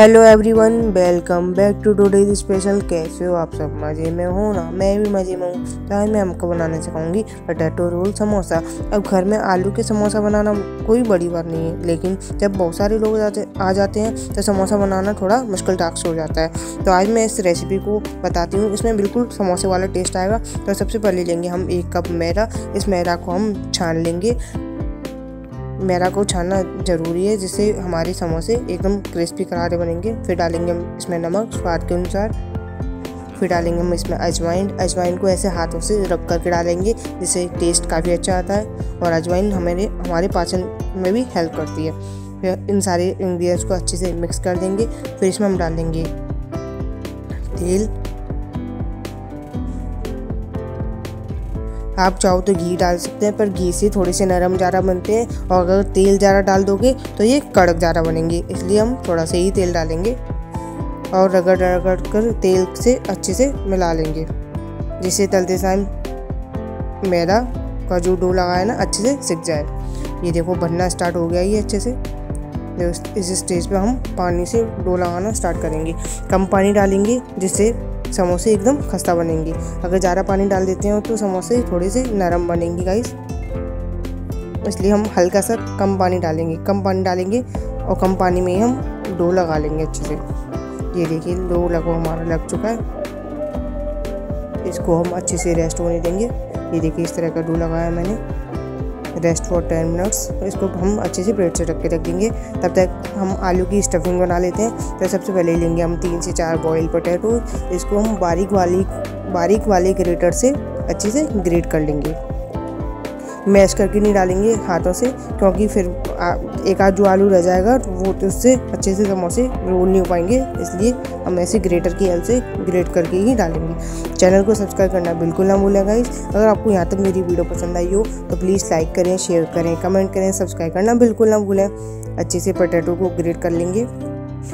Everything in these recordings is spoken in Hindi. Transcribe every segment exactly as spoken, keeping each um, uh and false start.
Hello everyone, welcome back to today's special. कैसे हो आप सब? मज़े में हो ना? मैं भी मज़े में हूँ। तो आज मैं आपको बनाने सिखाऊंगी पटेटो रोल समोसा। अब घर में आलू के समोसा बनाना कोई बड़ी बात नहीं है, लेकिन जब बहुत सारे लोग जाते आ जाते हैं तो समोसा बनाना थोड़ा मुश्किल टास्क हो जाता है। तो आज मैं इस रेसिपी को बताती हूँ, इसमें बिल्कुल समोसे वाला टेस्ट आएगा। तो सबसे पहले लेंगे हम एक कप मैदा। इस मैदा को हम छान लेंगे। मैदा को छानना ज़रूरी है, जिससे हमारे समोसे एकदम क्रिस्पी करारे बनेंगे। फिर डालेंगे हम इसमें नमक स्वाद के अनुसार। फिर डालेंगे हम इसमें अजवाइन। अजवाइन को ऐसे हाथों से रख करके डालेंगे, जिससे टेस्ट काफ़ी अच्छा आता है और अजवाइन हमारे हमारे पाचन में भी हेल्प करती है। फिर इन सारे इंग्रेडिएंट्स को अच्छे से मिक्स कर देंगे। फिर इसमें हम डालेंगे तेल। आप चाहो तो घी डाल सकते हैं, पर घी से थोड़े से नरम ज़्यादा बनते हैं और अगर तेल ज़्यादा डाल दोगे तो ये कड़क ज़्यादा बनेंगे, इसलिए हम थोड़ा सा ही तेल डालेंगे और रगड़ रगड़ कर तेल से अच्छे से मिला लेंगे, जिससे तलते समय मैदा का जो डो लगा है ना अच्छे से सिक जाए। ये देखो बनना स्टार्ट हो गया ये अच्छे से। इस स्टेज पर हम पानी से डो लगाना स्टार्ट करेंगे। कम पानी डालेंगे जिससे समोसे एकदम खस्ता बनेंगे। अगर ज़्यादा पानी डाल देते हैं तो समोसे थोड़े से नरम बनेंगे गाइस, इसलिए हम हल्का सा कम पानी डालेंगे। कम पानी डालेंगे और कम पानी में ही हम डो लगा लेंगे अच्छे से। ये देखिए डो लगो हमारा लग चुका है। इसको हम अच्छे से रेस्ट होने देंगे। ये देखिए इस तरह का डो लगाया मैंने, रेस्ट फॉर टेन मिनट्स। इसको हम अच्छे से प्लेट से रख के रख देंगे। तब तक हम आलू की स्टफिंग बना लेते हैं। तो सबसे पहले लेंगे हम तीन से चार बॉयल पोटैटो। इसको हम बारीक वाली बारीक वाले ग्रेटर से अच्छे से ग्रेट कर लेंगे। मैश करके नहीं डालेंगे हाथों से, क्योंकि फिर एक आध जो आलू रह जाएगा तो वो तो उससे अच्छे से समोसे रोल नहीं हो पाएंगे, इसलिए हम ऐसे ग्रेटर की हेल्प से ग्रेट करके ही डालेंगे। चैनल को सब्सक्राइब करना बिल्कुल ना भूलें गाइस। अगर आपको यहाँ तक मेरी वीडियो पसंद आई हो तो प्लीज़ लाइक करें, शेयर करें, कमेंट करें। सब्सक्राइब करना बिल्कुल ना भूलें। अच्छे से पोटैटो को ग्रेट कर लेंगे।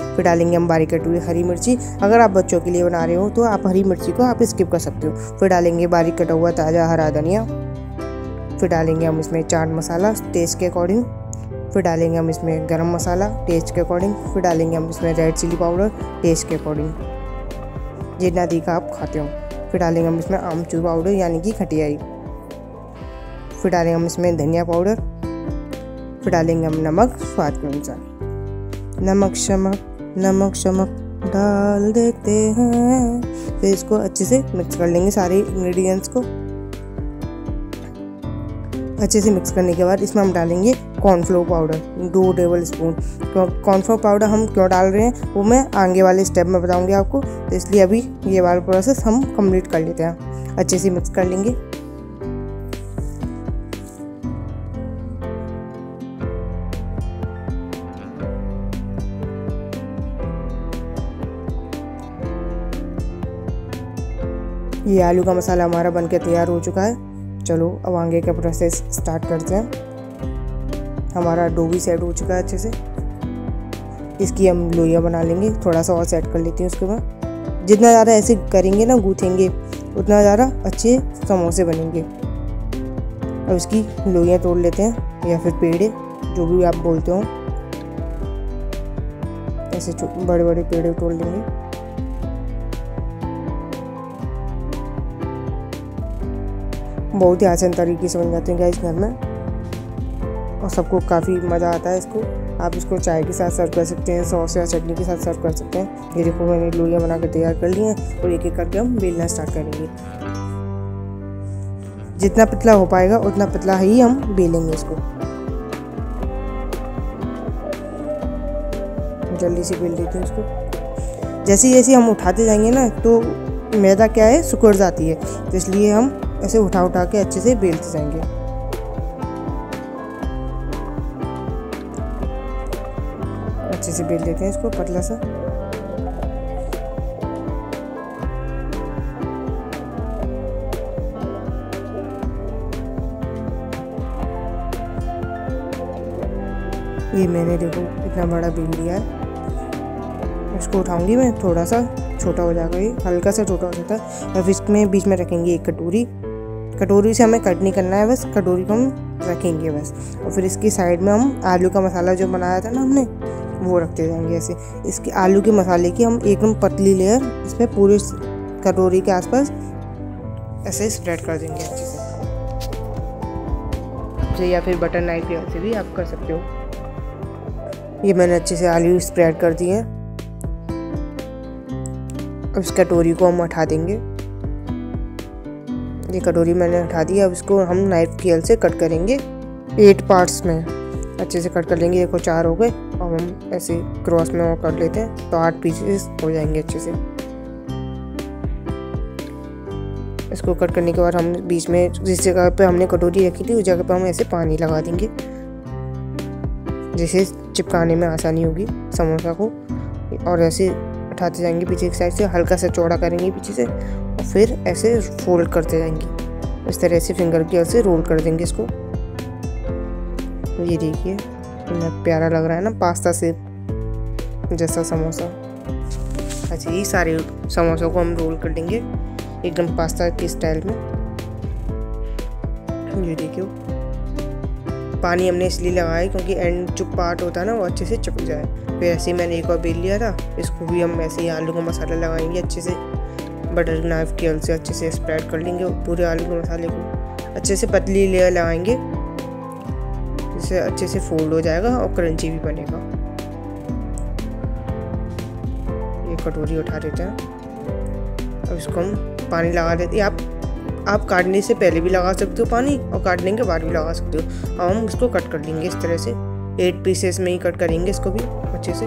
फिर डालेंगे हम बारीक कटी हुई हरी मिर्ची। अगर आप बच्चों के लिए बना रहे हो तो आप हरी मिर्ची को आप स्किप कर सकते हो। फिर डालेंगे बारीक कटा हुआ ताज़ा हरा धनिया। फिर डालेंगे हम इसमें चाट मसाला टेस्ट के अकॉर्डिंग। फिर डालेंगे हम इसमें गरम मसाला टेस्ट के अकॉर्डिंग। फिर डालेंगे हम इसमें रेड चिली पाउडर टेस्ट के अकॉर्डिंग, जितना तीखा आप खाते हो। फिर डालेंगे हम इसमें आमचूर पाउडर यानी कि खटियाई। फिर डालेंगे हम इसमें धनिया पाउडर। फिर डालेंगे हम नमक स्वाद के अनुसार। नमक शमक नमक शमक डाल देते हैं। फिर इसको अच्छे से मिक्स कर लेंगे सारे इंग्रेडिएंट्स को। अच्छे से मिक्स करने के बाद इसमें हम डालेंगे कॉर्नफ्लोर पाउडर दो टेबल स्पून। कॉर्नफ्लोर पाउडर हम क्यों डाल रहे हैं वो मैं आगे वाले स्टेप में बताऊंगी आपको, तो इसलिए अभी ये वाला प्रोसेस हम कंप्लीट कर लेते हैं। अच्छे से मिक्स कर लेंगे। ये आलू का मसाला हमारा बनके तैयार हो चुका है। चलो अब आगे का प्रोसेस स्टार्ट करते हैं। हमारा डो भी सेट हो चुका है अच्छे से। इसकी हम लोइयाँ बना लेंगे। थोड़ा सा और सेट कर लेती हूँ उसके बाद। जितना ज़्यादा ऐसे करेंगे ना, गूँथेंगे, उतना ज़्यादा अच्छे समोसे बनेंगे। अब इसकी लोइयाँ तोड़ लेते हैं या फिर पेड़े, जो भी आप बोलते हो। ऐसे बड़े बड़े पेड़े तोड़ लेंगे। बहुत ही आसान तरीके से बन जाते हैं गाइस घर में और सबको काफ़ी मज़ा आता है इसको। आप इसको चाय के साथ सर्व कर सकते हैं, सॉस या चटनी के साथ सर्व कर सकते हैं। ये देखो मैंने लोइयाँ बना कर तैयार कर ली हैं और एक एक करके हम बेलना स्टार्ट करेंगे। जितना पतला हो पाएगा उतना पतला ही हम बेलेंगे इसको। जल्दी से बेल देते हैं इसको। जैसे जैसे हम उठाते जाएंगे ना तो मैदा क्या है सिकुड़ जाती है, तो इसलिए हम ऐसे उठा उठा के अच्छे से बेलते जाएंगे। अच्छे से बेल देते हैं इसको पतला सा। ये मैंने देखो इतना बड़ा बेल लिया है। इसको उठाऊंगी मैं, थोड़ा सा छोटा हो जाएगा, ये हल्का सा छोटा हो जाता है। अब इसमें बीच में रखेंगे एक कटोरी। कटोरी से हमें कट नहीं करना है, बस कटोरी को हम रखेंगे बस। और फिर इसकी साइड में हम आलू का मसाला जो बनाया था ना हमने, वो रखते जाएंगे ऐसे। इसके आलू के मसाले की हम एकदम पतली लेयर इसमें पूरे कटोरी के आसपास ऐसे स्प्रेड कर देंगे अच्छे से, या फिर बटर नाइफ या से भी आप कर सकते हो। ये मैंने अच्छे से आलू स्प्रेड कर दिए। अब इस कटोरी को हम हटा देंगे। ये कटोरी मैंने हटा दी। अब इसको हम नाइफ की हेल्प से कट करेंगे, एट पार्ट्स में अच्छे से कट कर लेंगे। देखो चार हो गए, और हम ऐसे क्रॉस में और कर लेते हैं तो आठ पीसेस हो जाएंगे अच्छे से। इसको कट करने के बाद हम बीच में जिस जगह पे हमने कटोरी रखी थी उस जगह पे हम ऐसे पानी लगा देंगे, जिससे चिपकाने में आसानी होगी समोसा को। और ऐसे उठाते जाएंगे पीछे की साइड से, हल्का सा चौड़ा करेंगे पीछे से और फिर ऐसे फोल्ड करते जाएंगे। इस तरह से फिंगर की ऐसे रोल कर देंगे इसको। ये देखिए कितना प्यारा लग रहा है ना, पास्ता से जैसा समोसा। अच्छा, ये सारे समोसों को हम रोल कर देंगे एकदम पास्ता के स्टाइल में। ये देखिए, पानी हमने इसलिए लगाया क्योंकि एंड जो पार्ट होता है ना वो अच्छे से चिपक जाए। फिर ऐसे ही मैंने एक और बेल लिया था, इसको भी हम ऐसे ही आलू का मसाला लगाएंगे अच्छे से। बटर नाइफ की हेल्प से अच्छे से स्प्रेड कर लेंगे पूरे आलू के मसाले को। अच्छे से पतली लेयर लगाएंगे, इससे अच्छे से फोल्ड हो जाएगा और क्रंची भी बनेगा। ये कटोरी उठा देते हैं। अब इसको हम पानी लगा देते हैं। आप आप काटने से पहले भी लगा सकते हो पानी, और काटने के बाद भी लगा सकते हो। अब हम इसको कट कर लेंगे इस तरह से, एट पीसेस में ही कट करेंगे इसको भी अच्छे से।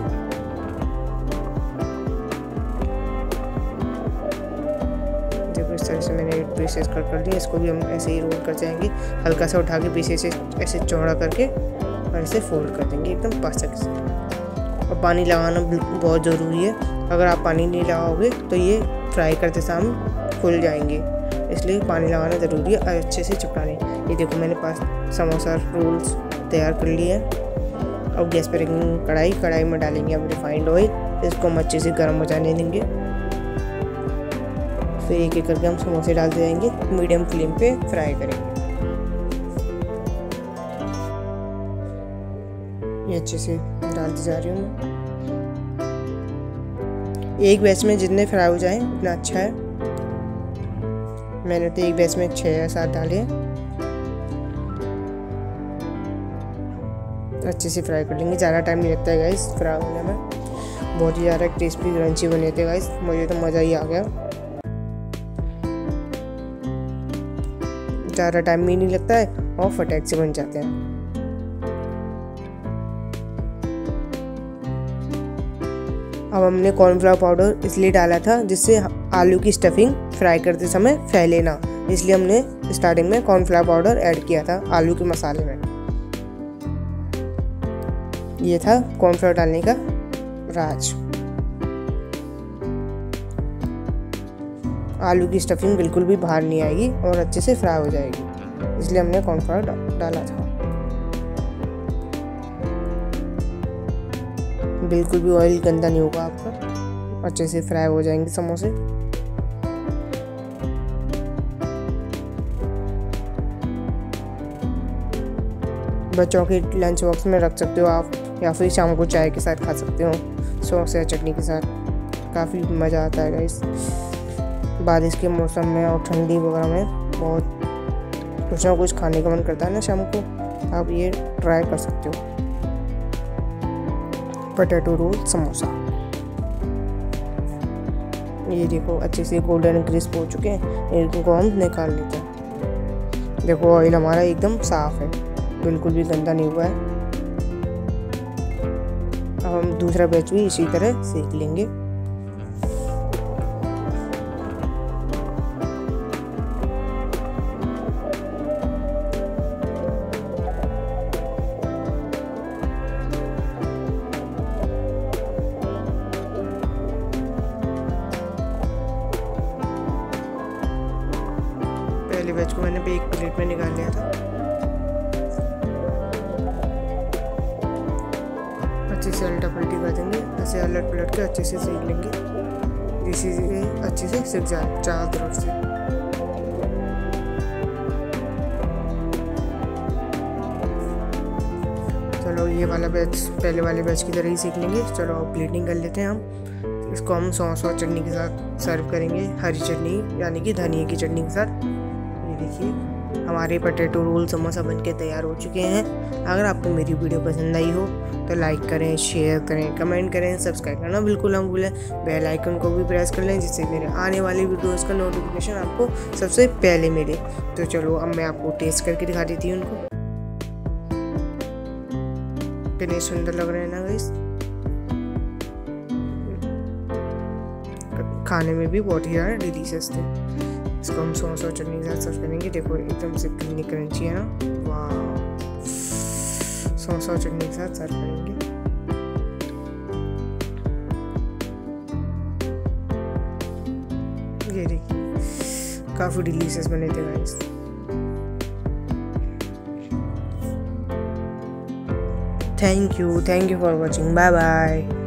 देखो इस तरह से मैंने एट पीसेस कट कर लिए। इसको भी हम ऐसे ही रोल कर जाएंगे, हल्का सा उठा के पीछे से ऐसे चौड़ा करके और ऐसे फोल्ड कर देंगे एकदम पास्ता के साथ। और पानी लगाना बहुत ज़रूरी है, अगर आप पानी नहीं लगाओगे तो ये फ्राई करते समय फूल जाएंगे, इसलिए पानी लगाना ज़रूरी है अच्छे से चिपकाने। ये देखो मैंने पास समोसा रोल्स तैयार कर लिए हैं। अब गैस पर रखेंगे कढ़ाई। कढ़ाई में डालेंगे हम रिफाइंड ऑयल। इसको हम अच्छे से गर्म हो जाने देंगे। फिर एक एक करके हम समोसे डालते जाएंगे, मीडियम फ्लेम पे फ्राई करेंगे। ये अच्छे से डालते जा रही हूँ। एक बैच में जितने फ्राई हो जाएं उतना अच्छा है। मैंने तो एक बैच में छः या सात डाले। अच्छे से फ्राई कर लेंगे, ज़्यादा टाइम नहीं लगता है गाइस फ्राई होने में। बहुत ही ज़्यादा क्रिस्पी क्रंची बने थे गाइस, मुझे तो मज़ा ही आ गया। ज़्यादा टाइम भी नहीं लगता है और फटाक से बन जाते हैं। अब हमने कॉर्नफ्लावर पाउडर इसलिए डाला था जिससे आलू की स्टफिंग फ्राई करते समय फैले ना, इसलिए हमने स्टार्टिंग में कॉर्नफ्लावर पाउडर ऐड किया था आलू के मसाले में। ये था कॉर्नफ्लावर डालने का राज। आलू की स्टफिंग बिल्कुल भी बाहर नहीं आएगी और अच्छे से फ्राई हो जाएगी, इसलिए हमने कॉर्नफ्लावर डाला था। बिल्कुल भी ऑयल गंदा नहीं होगा आपका, अच्छे से फ्राई हो जाएंगे समोसे। बच्चों के लंच बॉक्स में रख सकते हो आप, या फिर शाम को चाय के साथ खा सकते हो, सॉस या चटनी के साथ। काफ़ी मज़ा आता है गाइस। बारिश के मौसम में और ठंडी वगैरह में बहुत कुछ ना कुछ खाने का मन करता है ना शाम को, आप ये ट्राई कर सकते हो। पोटैटो रोल समोसा, ये देखो अच्छे से गोल्डन क्रिस्प हो चुके हैं। इनको हम निकाल लेते हैं। देखो ऑयल हमारा एकदम साफ है, बिल्कुल भी गंदा नहीं हुआ है। अब हम दूसरा बैच भी इसी तरह सेक लेंगे। पहले बैच को मैंने भी एक प्लेट में निकाल लिया था। अच्छे से उल्टा पलटी कर देंगे, ऐसे अलट पलट के अच्छे से सेक लेंगे, जिससे अच्छे से सिक जाए चारों तरफ से। चलो, ये ये वाला बैच पहले वाले बैच की तरह ही सीख लेंगे। चलो प्लेटिंग कर लेते हैं हम। इसको हम सॉस और चटनी के साथ सर्व करेंगे, हरी चटनी यानी कि धनिया की चटनी के साथ। ये देखिए हमारे पटेटो रोल समोसा बनके तैयार हो चुके हैं। अगर आपको मेरी वीडियो पसंद आई हो तो लाइक करें, शेयर करें, कमेंट करें, सब्सक्राइब करना बिल्कुल ना भूलें। बेल आइकन को भी प्रेस कर लें जिससे मेरे आने वाले वीडियोज़ का नोटिफिकेशन आपको सबसे पहले मिले। तो चलो अब मैं आपको टेस्ट करके दिखा देती हूँ उनको। कितने सुंदर लग रहे हैं ना गाइस, खाने में भी बहुत ही ज़्यादा डिलीशियस थे। इसको हम सॉस और चटनी के साथ सर्व करेंगे। देखो एकदम से क्रीमी क्रंची है ना, वाह। सॉस और चटनी के साथ सर्व करेंगे। ये देखिए काफ़ी डिलीशियस बने थे guys. Thank you, thank you for watching. Bye bye.